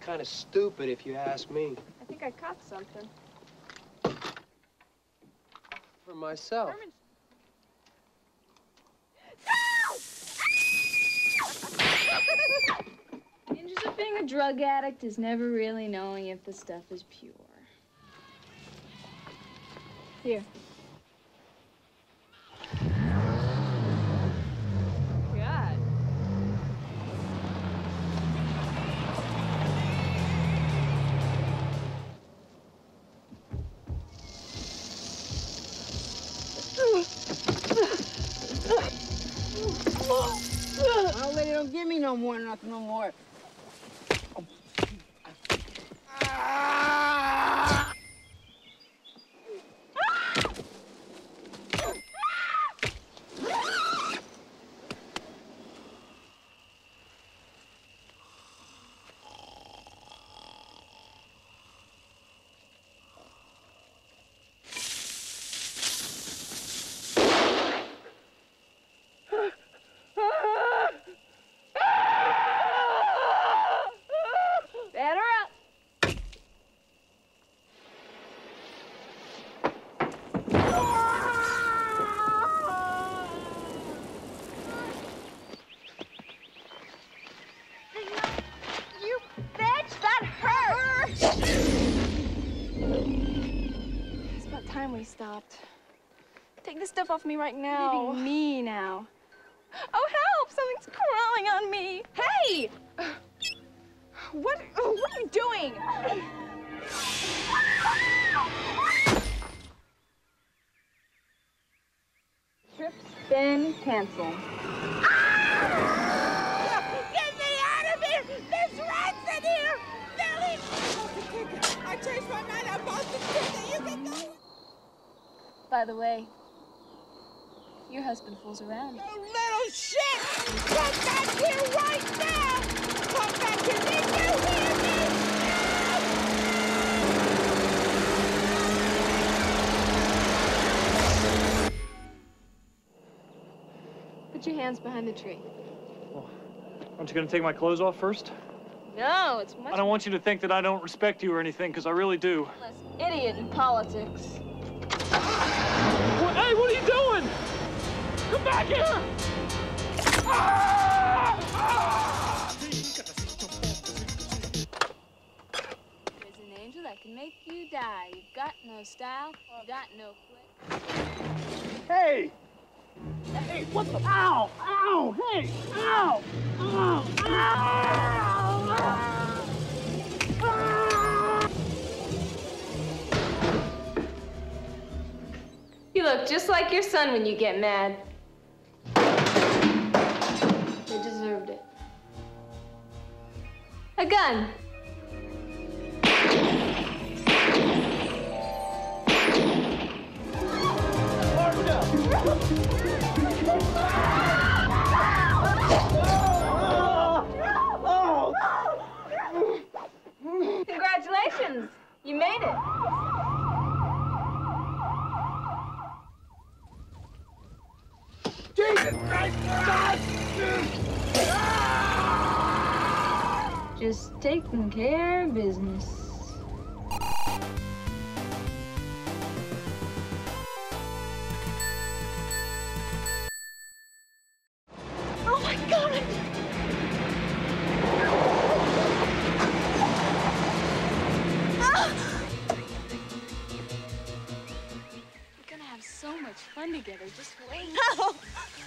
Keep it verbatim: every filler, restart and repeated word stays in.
Kind of stupid, if you ask me. I think I caught something. For myself. Herman's... No! The dangers of being a drug addict is never really knowing if the stuff is pure. Here. Oh, lady, don't give me no more, nothing, no more. Ah! We stopped. Take this stuff off me right now. You're leaving me now. Oh, help! Something's crawling on me. Hey! What, what are you doing? Trip, spin, cancel. Ah! Get me out of here! There's rats in here! Billy! I changed my mind. I'm both the kicker. You can go. By the way, your husband fools around. You little shit! Come back here right now! Come back here! Did you hear me? Put your hands behind the tree. Well, aren't you going to take my clothes off first? No, it's much... I don't want you to think that I don't respect you or anything, because I really do. Less idiot in politics. Hey, what are you doing? Come back here! Ah! Ah! There's an angel that can make you die. You've got no style, you've got no flick. Hey! Hey, what the? Ow! Ow! Hey! Ow! Ow! Ow! Ow! Ow! You look just like your son when you get mad. They deserved it. A gun. Congratulations, you made it. Just taking care of business. Together, just wait.